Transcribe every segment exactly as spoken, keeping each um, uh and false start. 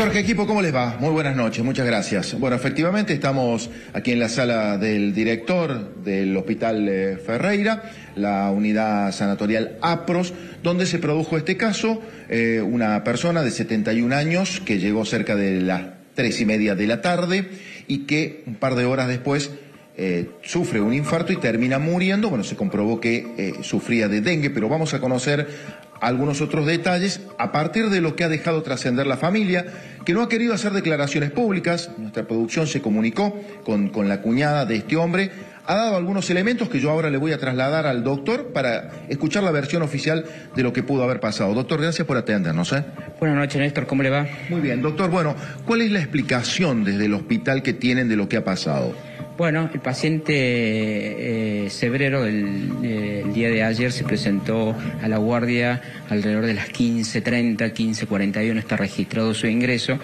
Jorge Equipo, ¿cómo les va? Muy buenas noches, muchas gracias. Bueno, efectivamente estamos aquí en la sala del director del Hospital Ferreyra, la unidad sanatorial APROS, donde se produjo este caso, eh, una persona de setenta y un años que llegó cerca de las tres y media de la tarde y que un par de horas después Eh, sufre un infarto y termina muriendo. Bueno, se comprobó que eh, sufría de dengue, pero vamos a conocer algunos otros detalles a partir de lo que ha dejado trascender la familia, que no ha querido hacer declaraciones públicas. Nuestra producción se comunicó con, con la cuñada de este hombre, ha dado algunos elementos que yo ahora le voy a trasladar al doctor para escuchar la versión oficial de lo que pudo haber pasado. Doctor, gracias por atendernos, ¿eh? Buenas noches, Néstor, ¿cómo le va? Muy bien, doctor. Bueno, ¿cuál es la explicación desde el hospital que tienen de lo que ha pasado? Bueno, el paciente eh, Sebrero el, eh, el día de ayer se presentó a la guardia alrededor de las quince treinta, quince cuarenta y uno, está registrado su ingreso.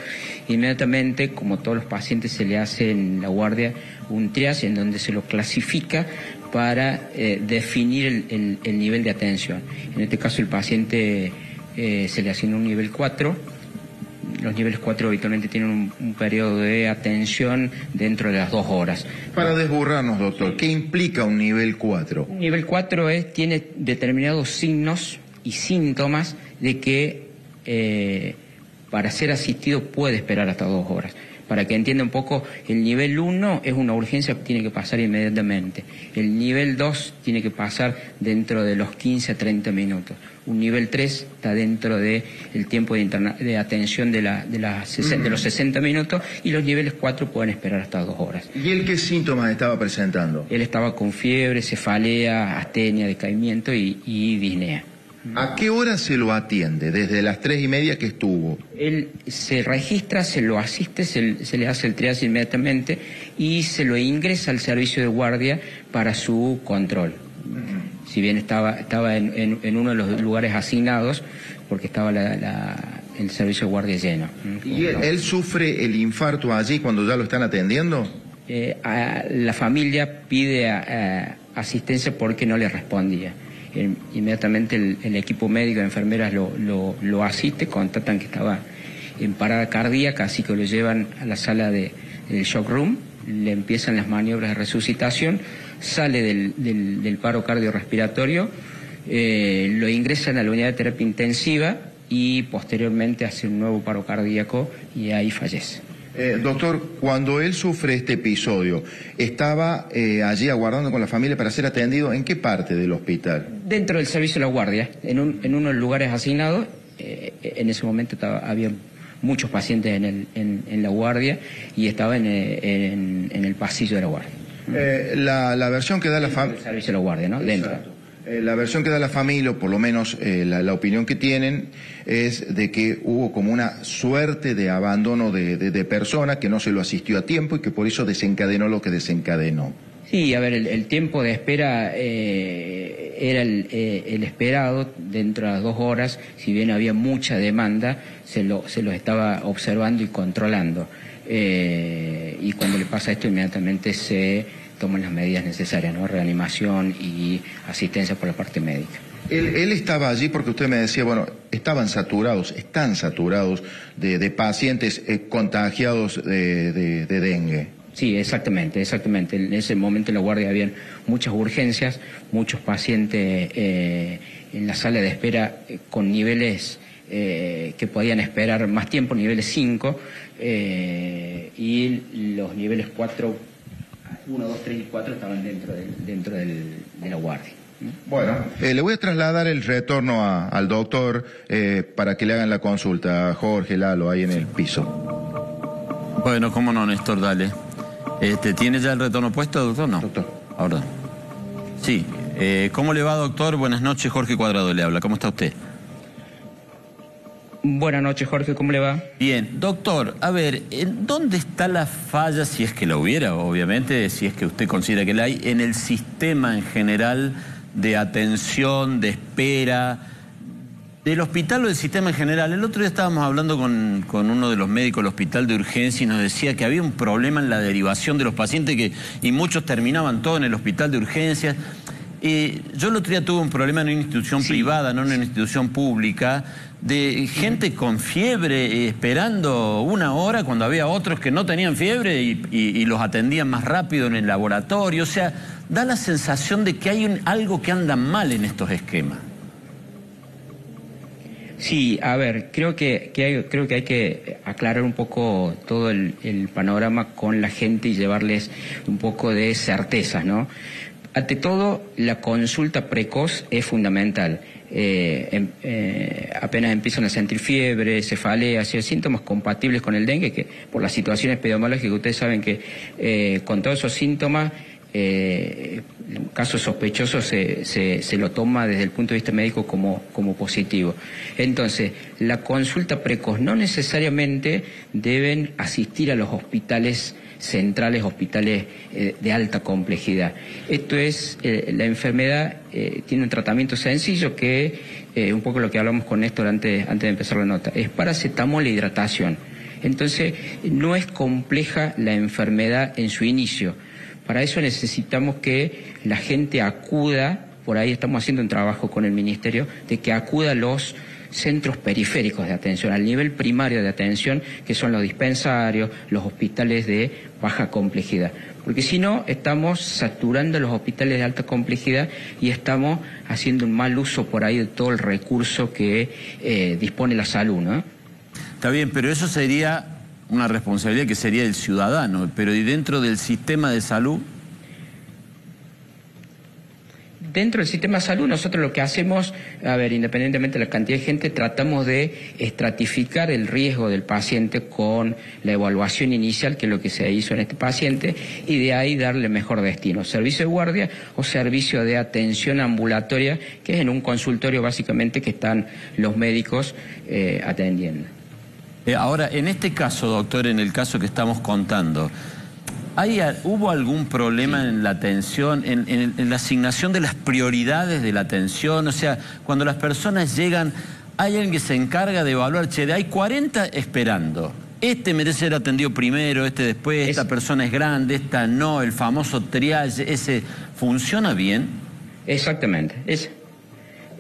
Inmediatamente, como todos los pacientes, se le hace en la guardia un triage en donde se lo clasifica para eh, definir el, el, el nivel de atención. En este caso el paciente eh, se le asignó un nivel cuatro. Los niveles cuatro habitualmente tienen un, un periodo de atención dentro de las dos horas. Para desburrarnos, doctor, ¿qué implica un nivel cuatro? Un nivel cuatro es, tiene determinados signos y síntomas de que eh, para ser asistido puede esperar hasta dos horas. Para que entienda un poco, el nivel uno es una urgencia que tiene que pasar inmediatamente. El nivel dos tiene que pasar dentro de los quince a treinta minutos. Un nivel tres está dentro del del tiempo de, interna de atención de, la, de, la de los sesenta minutos, y los niveles cuatro pueden esperar hasta dos horas. ¿Y él qué síntomas estaba presentando? Él estaba con fiebre, cefalea, astenia, decaimiento y, y disnea. ¿A qué hora se lo atiende? Desde las tres y media que estuvo. Él se registra, se lo asiste, se, se le hace el triaje inmediatamente y se lo ingresa al servicio de guardia para su control. Uh-huh. Si bien estaba, estaba en, en, en uno de los lugares asignados, porque estaba la, la, el servicio de guardia lleno. ¿Y él, él sufre el infarto allí cuando ya lo están atendiendo? Eh, a, la familia pide a, a, asistencia porque no le respondía. Inmediatamente el, el equipo médico de enfermeras lo, lo, lo asiste, constatan que estaba en parada cardíaca, así que lo llevan a la sala de, del shock room, le empiezan las maniobras de resucitación, sale del, del, del paro cardiorrespiratorio, eh, lo ingresan a la unidad de terapia intensiva y posteriormente hace un nuevo paro cardíaco y ahí fallece. Eh, doctor, cuando él sufre este episodio, ¿estaba eh, allí aguardando con la familia para ser atendido? ¿En qué parte del hospital? Dentro del servicio de la guardia, en, un, en unos lugares asignados. Eh, en ese momento estaba, había muchos pacientes en, el, en, en la guardia y estaba en, en, en el pasillo de la guardia. Eh, la, la versión que da la familia... servicio de la guardia, ¿no? Dentro. Exacto. La versión que da la familia, o por lo menos eh, la, la opinión que tienen, es de que hubo como una suerte de abandono de, de, de persona, que no se lo asistió a tiempo y que por eso desencadenó lo que desencadenó. Sí, a ver, el, el tiempo de espera eh, era el, eh, el esperado dentro de las dos horas. Si bien había mucha demanda, se lo, se lo estaba observando y controlando. Eh, y cuando le pasa esto, inmediatamente se... toman las medidas necesarias, ¿no? Reanimación y asistencia por la parte médica. Él, él estaba allí porque usted me decía, bueno, estaban saturados, están saturados de, de pacientes eh, contagiados de, de, de dengue. Sí, exactamente, exactamente. En ese momento en la guardia había muchas urgencias, muchos pacientes eh, en la sala de espera eh, con niveles... Eh, que podían esperar más tiempo, niveles cinco, eh, y los niveles cuatro, uno, dos, tres y cuatro estaban dentro, del, dentro del, de la guardia. Bueno, eh, le voy a trasladar el retorno a, al doctor eh, para que le hagan la consulta a Jorge Lalo ahí en el piso. Bueno, cómo no, Néstor, dale. Este, ¿tiene ya el retorno puesto, doctor? No. Doctor. Ahora. Sí. Eh, ¿Cómo le va, doctor? Buenas noches, Jorge Cuadrado le habla. ¿Cómo está usted? Buenas noches, Jorge, ¿cómo le va? Bien, doctor, a ver, ¿dónde está la falla, si es que la hubiera, obviamente, si es que usted considera que la hay, en el sistema en general de atención, de espera, del hospital o del sistema en general? El otro día estábamos hablando con, con uno de los médicos del hospital de urgencia y nos decía que había un problema en la derivación de los pacientes que, y muchos terminaban todo en el hospital de urgencias. Eh, yo el otro día tuve un problema en una institución sí. privada, no en una institución pública, de gente con fiebre eh, esperando una hora cuando había otros que no tenían fiebre y, y, y los atendían más rápido en el laboratorio. O sea, da la sensación de que hay un, algo que anda mal en estos esquemas. Sí, a ver, creo que, que hay, creo que hay que aclarar un poco todo el, el panorama con la gente y llevarles un poco de certezas, ¿no? Ante todo, la consulta precoz es fundamental. Eh, em, eh, apenas empiezan a sentir fiebre, cefalea, síntomas compatibles con el dengue, que por las situaciones epidemiológicas ustedes saben que eh, con todos esos síntomas, eh, casos sospechosos se, se, se lo toma desde el punto de vista médico como, como positivo. Entonces, la consulta precoz no necesariamente deben asistir a los hospitales centrales, hospitales eh, de alta complejidad. Esto es, eh, la enfermedad eh, tiene un tratamiento sencillo que, eh, un poco lo que hablamos con Néstor antes, antes de empezar la nota, es paracetamol e hidratación. Entonces, no es compleja la enfermedad en su inicio. Para eso necesitamos que la gente acuda, por ahí estamos haciendo un trabajo con el Ministerio, de que acuda a los centros periféricos de atención, al nivel primario de atención, que son los dispensarios, los hospitales de baja complejidad. Porque si no, estamos saturando los hospitales de alta complejidad y estamos haciendo un mal uso por ahí de todo el recurso que eh, dispone la salud, ¿no? Está bien, pero eso sería una responsabilidad que sería del ciudadano, pero ¿y dentro del sistema de salud? Dentro del sistema de salud nosotros lo que hacemos, a ver, independientemente de la cantidad de gente, tratamos de estratificar el riesgo del paciente con la evaluación inicial, que es lo que se hizo en este paciente, y de ahí darle mejor destino, servicio de guardia o servicio de atención ambulatoria, que es en un consultorio básicamente que están los médicos eh, atendiendo. Ahora, en este caso, doctor, en el caso que estamos contando, ¿hay, ¿hubo algún problema en la atención, en, en, en la asignación de las prioridades de la atención? O sea, cuando las personas llegan, ¿hay alguien que se encarga de evaluar? Che, hay cuarenta esperando. Este merece ser atendido primero, este después, esta es... persona es grande, esta no, el famoso triage, ese, ¿funciona bien? Exactamente, es...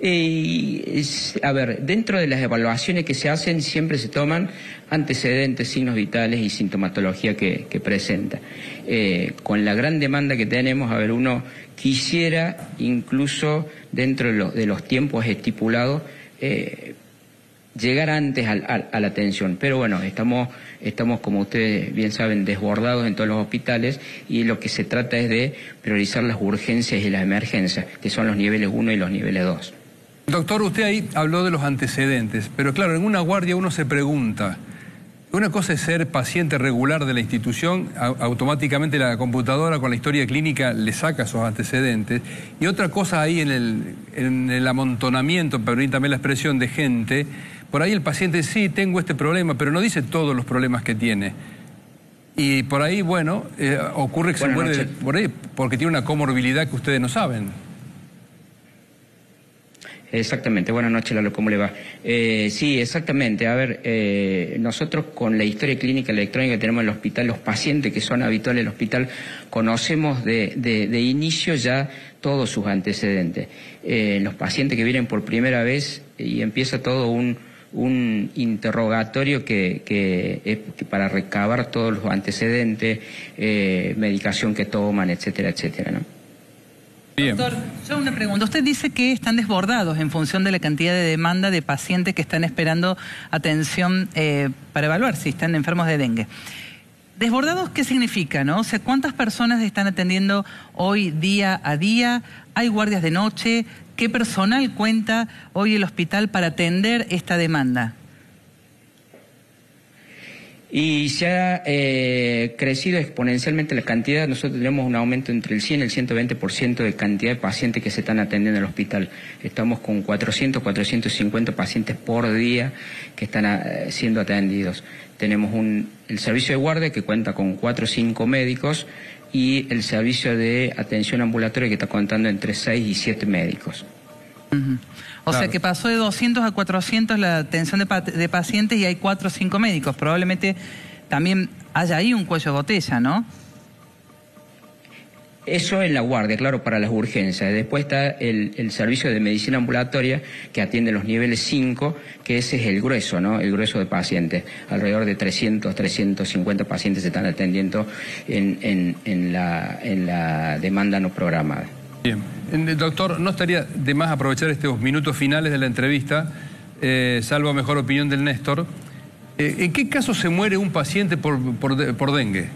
Eh, es, a ver, dentro de las evaluaciones que se hacen siempre se toman antecedentes, signos vitales y sintomatología que, que presenta. Eh, con la gran demanda que tenemos, a ver, uno quisiera incluso dentro de, lo, de los tiempos estipulados eh, llegar antes a, a, a la atención, pero bueno, estamos, estamos como ustedes bien saben desbordados en todos los hospitales y lo que se trata es de priorizar las urgencias y las emergencias, que son los niveles uno y los niveles dos. Doctor, usted ahí habló de los antecedentes, pero claro, en una guardia uno se pregunta, una cosa es ser paciente regular de la institución, a, automáticamente la computadora con la historia clínica le saca esos antecedentes, y otra cosa ahí en el, en el amontonamiento, permítame la expresión, de gente, por ahí el paciente sí, tengo este problema, pero no dice todos los problemas que tiene. Y por ahí, bueno, eh, ocurre que Buenas se muere por ahí porque tiene una comorbilidad que ustedes no saben. Exactamente, buenas noches Lalo, ¿cómo le va? Eh, sí, exactamente, a ver, eh, nosotros con la historia clínica electrónica que tenemos en el hospital, los pacientes que son habituales en el hospital, conocemos de, de, de inicio ya todos sus antecedentes. Eh, los pacientes que vienen por primera vez y empieza todo un, un interrogatorio que, que, que para recabar todos los antecedentes, eh, medicación que toman, etcétera, etcétera, ¿no? Bien. Doctor, yo una pregunta. Usted dice que están desbordados en función de la cantidad de demanda de pacientes que están esperando atención eh, para evaluar si están enfermos de dengue. ¿Desbordados qué significa, no? O sea, ¿cuántas personas están atendiendo hoy día a día? ¿Hay guardias de noche? ¿Qué personal cuenta hoy el hospital para atender esta demanda? Y se ha eh, crecido exponencialmente la cantidad. Nosotros tenemos un aumento entre el cien y el ciento veinte por ciento de cantidad de pacientes que se están atendiendo en el hospital. Estamos con cuatrocientos, cuatrocientos cincuenta pacientes por día que están eh, siendo atendidos. Tenemos un, el servicio de guardia que cuenta con cuatro o cinco médicos y el servicio de atención ambulatoria que está contando entre seis y siete médicos. Uh-huh. O claro. sea que pasó de doscientos a cuatrocientos la atención de, pa de pacientes y hay cuatro o cinco médicos. Probablemente también haya ahí un cuello de botella, ¿no? Eso en la guardia, claro, para las urgencias. Después está el, el servicio de medicina ambulatoria, que atiende los niveles cinco, que ese es el grueso, ¿no? El grueso de pacientes. Alrededor de trescientos, trescientos cincuenta pacientes se están atendiendo en, en, en, la, en la demanda no programada. Bien. Doctor, no estaría de más aprovechar estos minutos finales de la entrevista, eh, salvo mejor opinión del Néstor. Eh, ¿En qué caso se muere un paciente por, por, por dengue?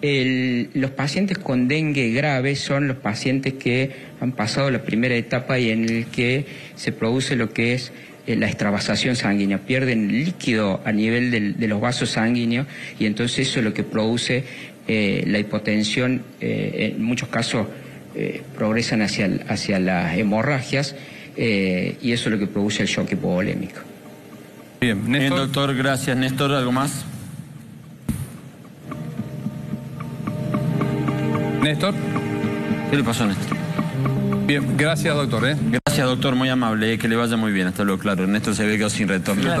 El, los pacientes con dengue grave son los pacientes que han pasado la primera etapa y en el que se produce lo que es eh, la extravasación sanguínea, pierden líquido a nivel del, de los vasos sanguíneos, y entonces eso es lo que produce eh, la hipotensión. Eh, en muchos casos eh, progresan hacia, hacia las hemorragias eh, y eso es lo que produce el shock hipovolémico. Bien, Néstor. Bien, doctor, gracias. Néstor, ¿algo más? Néstor. ¿Qué le pasó a Néstor? Bien, gracias, doctor. ¿eh? Gracias, doctor, muy amable. Que le vaya muy bien. Hasta luego, claro. Néstor se ve que sin retorno. Claro.